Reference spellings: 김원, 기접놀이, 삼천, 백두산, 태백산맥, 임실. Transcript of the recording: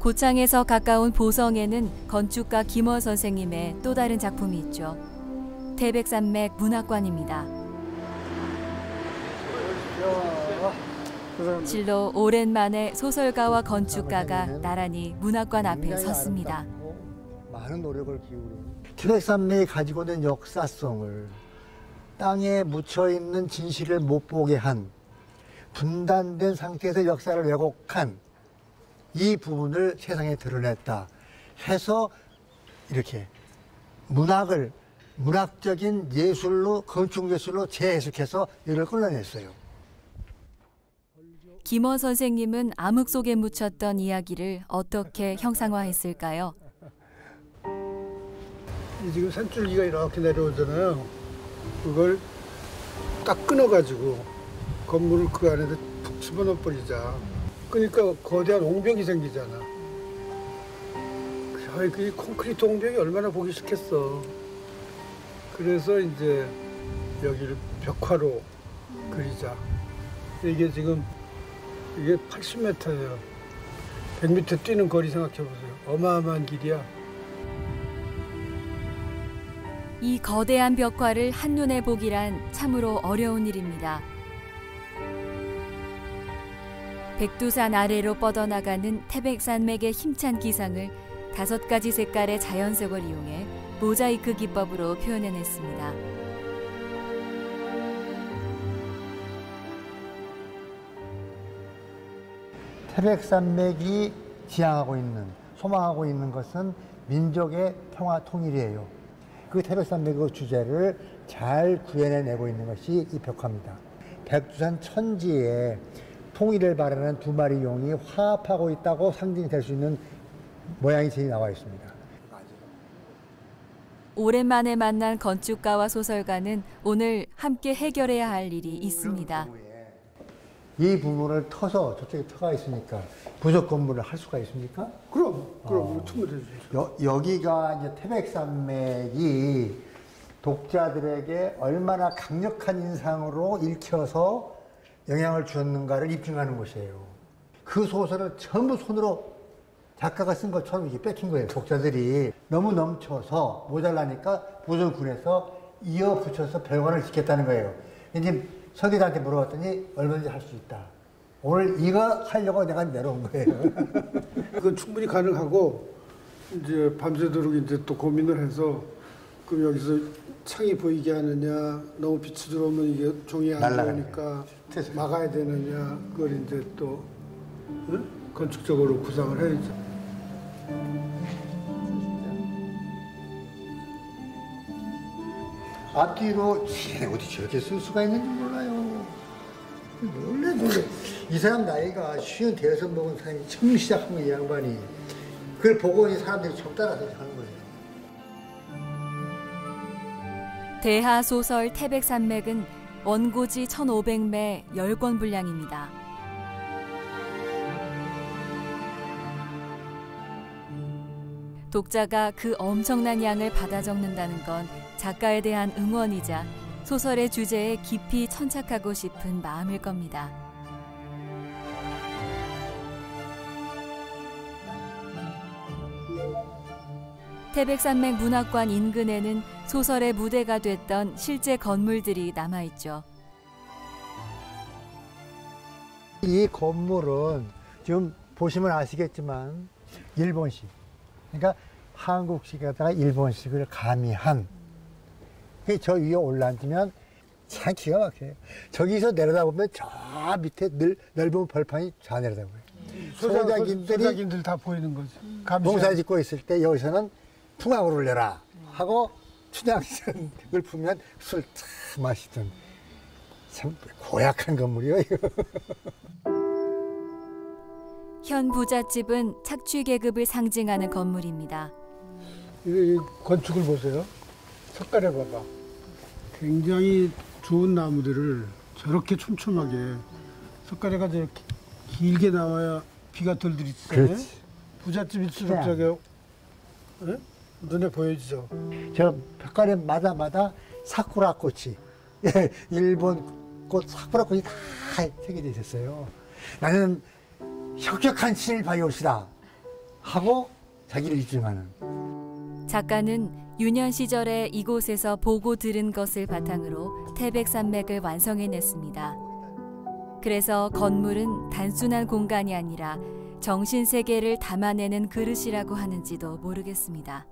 고창에서 가까운 보성에는 건축가 김원 선생님의 또 다른 작품이 있죠. 태백산맥 문학관입니다. 실로 오랜만에 소설가와 건축가가 나란히 문학관 앞에 섰습니다. 많은 노력을 기울인 태백산맥이 가지고 있는 역사성을, 땅에 묻혀있는 진실을 못 보게 한, 분단된 상태에서 역사를 왜곡한 이 부분을 세상에 드러냈다 해서 이렇게 문학을 문학적인 예술로, 건축예술로 재해석해서 이걸 끌어냈어요. 김원 선생님은 암흑 속에 묻혔던 이야기를 어떻게 형상화했을까요? 지금 산줄기가 이렇게 내려오잖아요. 그걸 딱 끊어가지고 건물을 그 안에 푹 집어넣어버리자. 그러니까 거대한 옹벽이 생기잖아. 그 콘크리트 옹벽이 얼마나 보기 싫겠어. 그래서 이제 여기를 벽화로 그리자. 이게 지금 이게 80m예요. 100m 뛰는 거리 생각해보세요. 어마어마한 길이야. 이 거대한 벽화를 한눈에 보기란 참으로 어려운 일입니다. 백두산 아래로 뻗어나가는 태백산맥의 힘찬 기상을 5가지 색깔의 자연색을 이용해 모자이크 기법으로 표현해냈습니다. 태백산맥이 지향하고 있는, 소망하고 있는 것은 민족의 평화 통일이에요. 그 태백산맥의 주제를 잘 구현해내고 있는 것이 이 벽화입니다. 백두산 천지에 통일을 바라는 두 마리 용이 화합하고 있다고 상징이 될 수 있는 모양이 제일 나와 있습니다. 오랜만에 만난 건축가와 소설가는 오늘 함께 해결해야 할 일이 있습니다. 이 부분을 터서 저쪽에 터가 있으니까 부속 건물을 할 수가 있습니까? 그럼 충분히 되죠. 여기가 이제 태백산맥이 독자들에게 얼마나 강력한 인상으로 읽혀서 영향을 주었는가를 입증하는 곳이에요. 그 소설을 전부 손으로 작가가 쓴 것처럼 이게 뺏긴 거예요. 독자들이 너무 넘쳐서 모자라니까 보존군에서 이어 붙여서 별관을 짓겠다는 거예요. 이제 서기자한테 물어봤더니 얼마든지 할 수 있다. 오늘 이거 하려고 내가 내려온 거예요. 그건 충분히 가능하고 이제 밤새도록 이제 또 고민을 해서 그럼 여기서 창이 보이게 하느냐, 너무 빛이 들어오면 이게 종이 안 나오니까 막아야 되느냐, 그걸 이제 또 건축적으로 구상을 해야죠. 앞뒤로 어디 저렇게 쓸 수가 있는지 몰라요. 몰래. 이 사람 나이가 50 먹은 사람이 처음 시작한 거예요, 이 양반이. 그걸 보고 이 사람들이 좀 따라서 하는 거예요. 대하 소설 태백산맥은 원고지 1,500매 10권 분량입니다. 독자가 그 엄청난 양을 받아 적는다는 건 작가에 대한 응원이자 소설의 주제에 깊이 천착하고 싶은 마음일 겁니다. 태백산맥 문학관 인근에는 소설의 무대가 됐던 실제 건물들이 남아있죠. 이 건물은 지금 보시면 아시겠지만 일본식, 그러니까 한국식에다가 일본식을 가미한, 저 위에 올라앉으면 참 기가 막혀요. 저기서 내려다보면 저 밑에 넓은 벌판이 다 내려다보여요. 소작인들이 다 보이는 거지. 농사 짓고 있을 때 여기서는 풍악을 내라 하고 춘향전을 풀면 술 참 마시던 참 고약한 건물이에요. 현 부잣집은 착취 계급을 상징하는 건물입니다. 이 건축을 보세요. 색깔해 봐봐. 굉장히 좋은 나무들을 저렇게 촘촘하게 석가래가 저렇게 길게 나와야 비가 덜 들이치잖아요. 부잣집일수록 저게 눈에 보여지죠. 저 벽가래 마다마다 사쿠라 꽃이, 일본 꽃 사쿠라 꽃이 다 새겨져 있었어요. 나는 혁혁한 신을 바이오시다 하고 자기를 입증하는. 작가는 유년 시절에 이곳에서 보고 들은 것을 바탕으로 태백산맥을 완성해냈습니다. 그래서 건물은 단순한 공간이 아니라 정신세계를 담아내는 그릇이라고 하는지도 모르겠습니다.